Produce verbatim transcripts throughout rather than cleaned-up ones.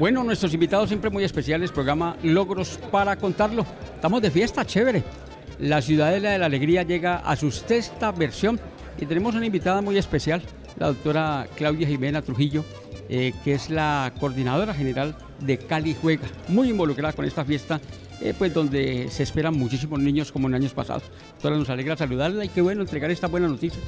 Bueno, nuestros invitados siempre muy especiales, programa Logros para Contarlo. Estamos de fiesta, chévere. La Ciudadela de la Alegría llega a su sexta versión y tenemos una invitada muy especial, la doctora Claudia Ximena Trujillo, eh, que es la coordinadora general de Cali Juega, muy involucrada con esta fiesta, eh, pues donde se esperan muchísimos niños como en años pasados. Doctora, nos alegra saludarla y qué bueno entregar estas buenas noticias.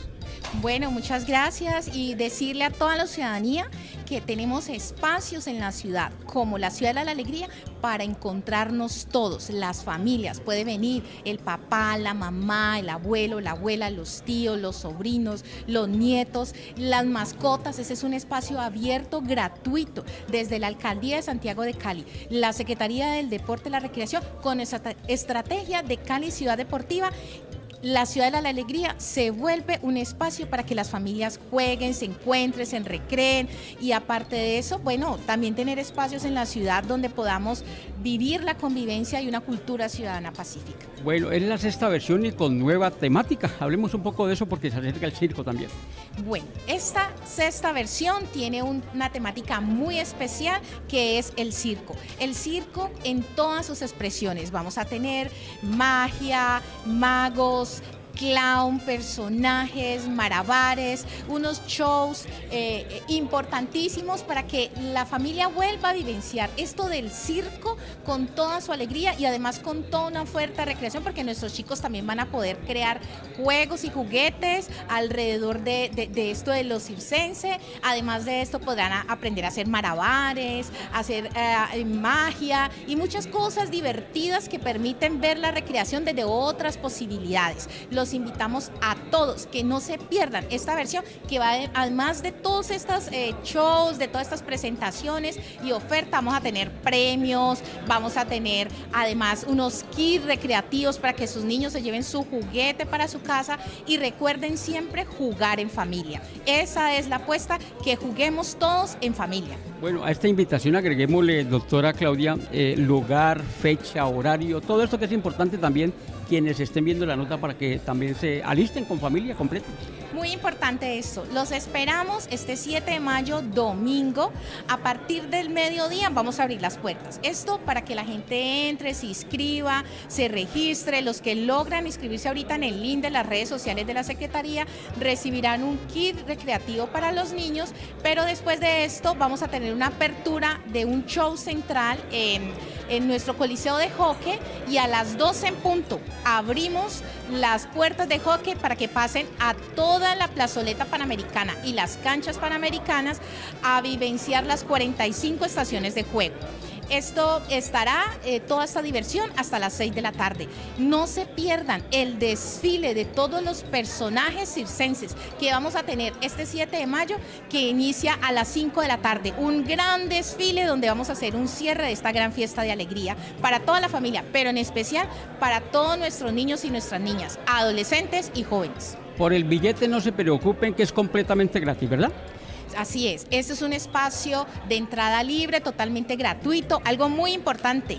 Bueno, muchas gracias y decirle a toda la ciudadanía que tenemos espacios en la ciudad, como la Ciudad de la Alegría, para encontrarnos todos, las familias. Puede venir el papá, la mamá, el abuelo, la abuela, los tíos, los sobrinos, los nietos, las mascotas. Ese es un espacio abierto, gratuito, desde la Alcaldía de Santiago de Cali, la Secretaría del Deporte y la Recreación, con esa estrategia de Cali Ciudad Deportiva. La Ciudad de la Alegría se vuelve un espacio para que las familias jueguen, se encuentren, se recreen, y aparte de eso, bueno, también tener espacios en la ciudad donde podamos vivir la convivencia y una cultura ciudadana pacífica. Bueno, es la sexta versión y con nueva temática. Hablemos un poco de eso porque se acerca el circo también. Bueno, esta sexta versión tiene una temática muy especial que es el circo. El circo en todas sus expresiones. Vamos a tener magia, magos, clown, personajes, marabares, unos shows eh, importantísimos para que la familia vuelva a vivenciar esto del circo con toda su alegría y además con toda una oferta de recreación, porque nuestros chicos también van a poder crear juegos y juguetes alrededor de, de, de esto de los circense. Además de esto podrán a aprender a hacer marabares, a hacer eh, magia y muchas cosas divertidas que permiten ver la recreación desde otras posibilidades. Los invitamos a todos que no se pierdan esta versión que va de, además de todos estos eh, shows, de todas estas presentaciones y oferta, vamos a tener premios, vamos a tener además unos kits recreativos para que sus niños se lleven su juguete para su casa y recuerden siempre jugar en familia. Esa es la apuesta, que juguemos todos en familia. Bueno, a esta invitación agreguémosle, doctora Claudia, eh, lugar, fecha, horario, todo esto que es importante también quienes estén viendo la nota para que también se alisten con familia completa. Muy importante esto, los esperamos este siete de mayo, domingo, a partir del mediodía vamos a abrir las puertas. Esto para que la gente entre, se inscriba, se registre. Los que logran inscribirse ahorita en el link de las redes sociales de la Secretaría recibirán un kit recreativo para los niños, pero después de esto vamos a tener una apertura de un show central en, en nuestro coliseo de hockey y a las doce en punto abrimos las puertas de hockey para que pasen a todos la plazoleta panamericana y las canchas panamericanas a vivenciar las cuarenta y cinco estaciones de juego. Esto estará, eh, toda esta diversión, hasta las seis de la tarde. No se pierdan el desfile de todos los personajes circenses que vamos a tener este siete de mayo, que inicia a las cinco de la tarde. Un gran desfile donde vamos a hacer un cierre de esta gran fiesta de alegría para toda la familia, pero en especial para todos nuestros niños y nuestras niñas, adolescentes y jóvenes. Por el billete no se preocupen, que es completamente gratis, ¿verdad? Así es, este es un espacio de entrada libre, totalmente gratuito. Algo muy importante,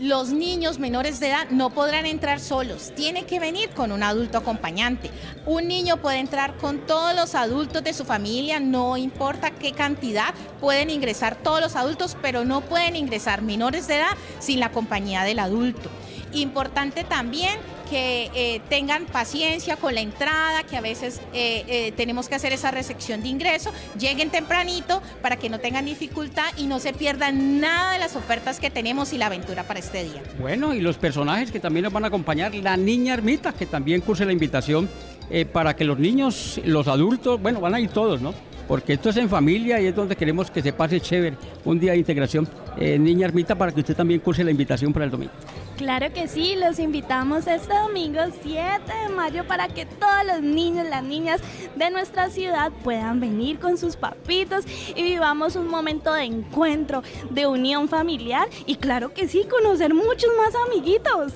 los niños menores de edad no podrán entrar solos, tiene que venir con un adulto acompañante. Un niño puede entrar con todos los adultos de su familia, no importa qué cantidad, pueden ingresar todos los adultos, pero no pueden ingresar menores de edad sin la compañía del adulto. Importante también que eh, tengan paciencia con la entrada, que a veces eh, eh, tenemos que hacer esa recepción de ingreso. Lleguen tempranito para que no tengan dificultad y no se pierdan nada de las ofertas que tenemos y la aventura para este día. Bueno, y los personajes que también nos van a acompañar, la niña Ermita, que también curse la invitación eh, para que los niños, los adultos, bueno, van a ir todos, ¿no? Porque esto es en familia y es donde queremos que se pase chévere un día de integración. Eh, niña Ermita, para que usted también curse la invitación para el domingo. Claro que sí, los invitamos este domingo siete de mayo para que todos los niños, las niñas de nuestra ciudad puedan venir con sus papitos y vivamos un momento de encuentro, de unión familiar y claro que sí, conocer muchos más amiguitos.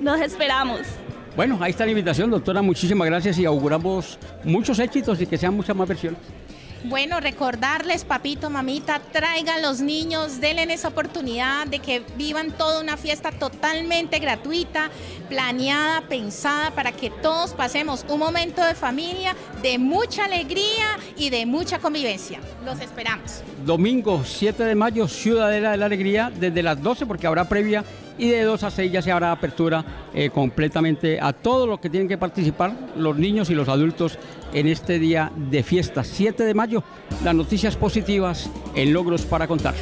Los esperamos. Bueno, ahí está la invitación, doctora, muchísimas gracias y auguramos muchos éxitos y que sean muchas más versiones. Bueno, recordarles, papito, mamita, traigan los niños, denle esa oportunidad de que vivan toda una fiesta totalmente gratuita, planeada, pensada, para que todos pasemos un momento de familia, de mucha alegría y de mucha convivencia. Los esperamos. Domingo siete de mayo, Ciudadela de la Alegría, desde las doce, porque habrá previa, y de dos a seis ya se habrá apertura eh, completamente a todos los que tienen que participar, los niños y los adultos, en este día de fiesta, siete de mayo. Las noticias positivas en Logros para Contar.